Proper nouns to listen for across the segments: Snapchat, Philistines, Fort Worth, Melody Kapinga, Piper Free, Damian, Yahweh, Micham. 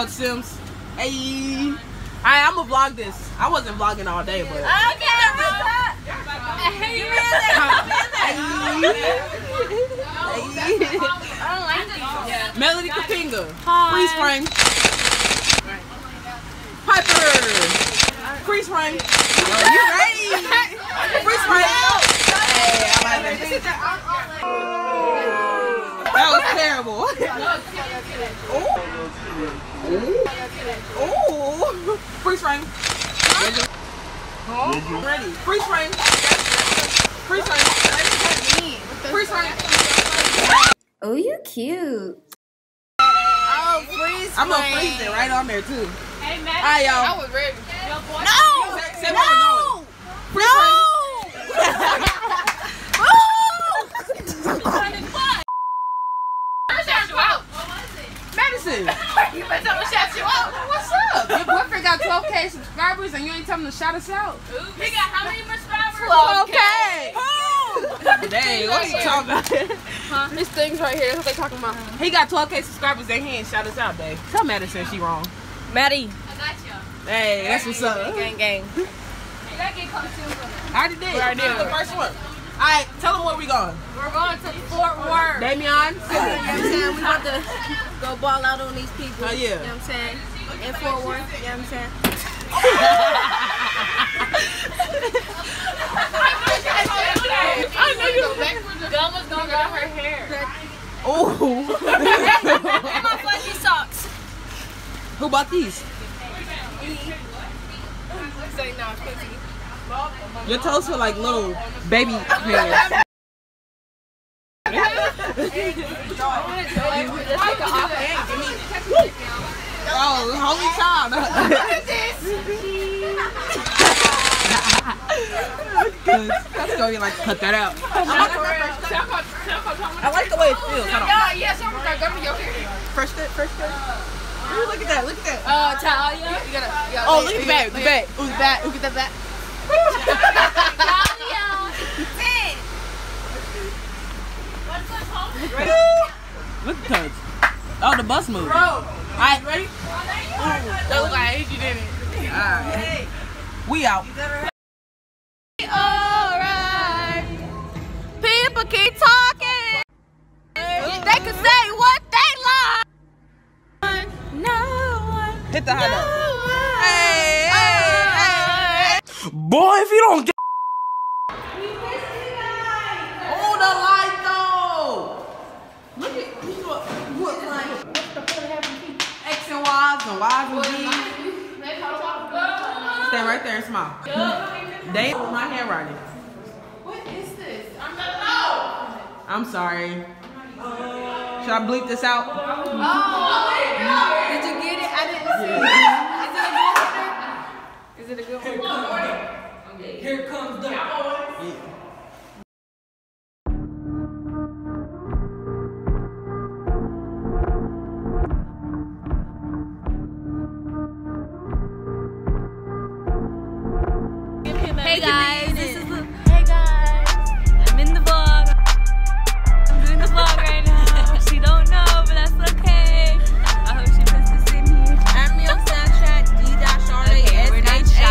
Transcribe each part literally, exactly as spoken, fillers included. Coach Sims. Hey. Alright, I'm gonna vlog this. I wasn't vlogging all day, but. Okay, I Melody Kapinga. Free spring. Piper. Free spring. You ready? Free spring. That was terrible. Oh, freeze frame. Oh, ready. Freeze frame. Freeze frame. Freeze frame. Oh, you cute. Oh, freeze frame. I'm gonna freeze it right on there too. Hey, Matt. Hi, y'all. I was ready. No. No. No. You better tell them to shout you out. What's up? Your boyfriend got twelve K subscribers and you ain't telling them to shout us out. Oops. He got how many more subscribers? twelve K. Who? Dang, what are you talking about? Huh? These things right here, that's what they talking about. Uh-huh. He got twelve K subscribers and he ain't shout us out, babe. Tell Madison she wrong. Maddie. I got you. Hey, that's what's up. Gang, gang. You gotta get close to it. I already did. We already did. The first one. All right, tell them where we going. We're going to Fort Worth. Damian. You know what I'm saying? We about to go ball out on these people. Oh, yeah. You know what I'm saying? In Fort Worth. You know what I'm saying? I know you backwards. Gum was going to go her hair. Oh. And my fuzzy socks. Who bought these? Say no, fuzzy. Your toes are like little baby pants. Oh, holy time. That's going to be like, cut that out. I like the way it feels. First step, first step. Ooh, look at that, look at that. Uh, Talia. You gotta, you gotta oh, look at that, look at that. Look at that, look at that. Look at Coach. Oh, the bus moved. All right, ready? That was like you didn't. All right. We out. All right. People keep talking. They can say what they like. No one. Hit the high note. Boy, if you don't get oh, the light though! Look at what, what like what the fuck happened? X and Y's and Y's and Z's. Stay right there and smile. They with my handwriting. What is this? I'm not know. I'm sorry. Uh, Should I bleep this out? Oh, oh did you get it? I didn't see yeah. It. Is it a good one? Is it a good one? Here comes the Cowboys. Yeah. Hey guys, this is the, hey guys, I'm in the vlog. I'm doing the vlog right now. She don't know, but that's okay. I hope she puts this in here. I'm your Snapchat D dot Charlotte. Okay, we're not shy.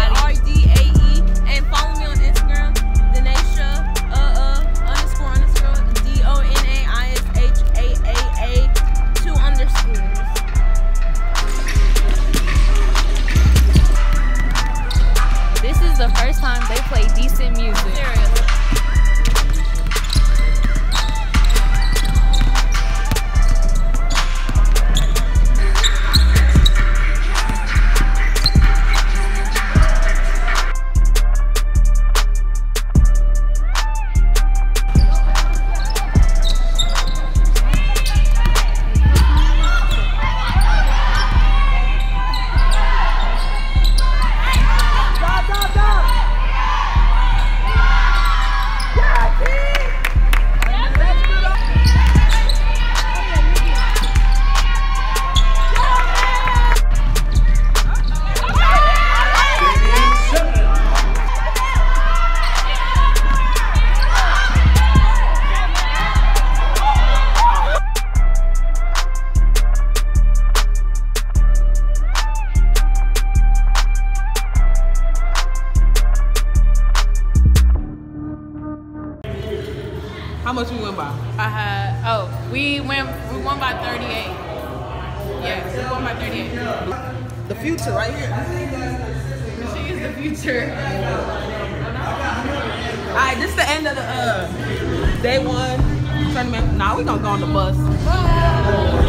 How much we went by? I had, oh, we went, we won by thirty-eight. Yes, we won by thirty-eight. The future right here. She is the future. All right, this is the end of the uh, day one tournament. Now nah, we gonna go on the bus. Bye.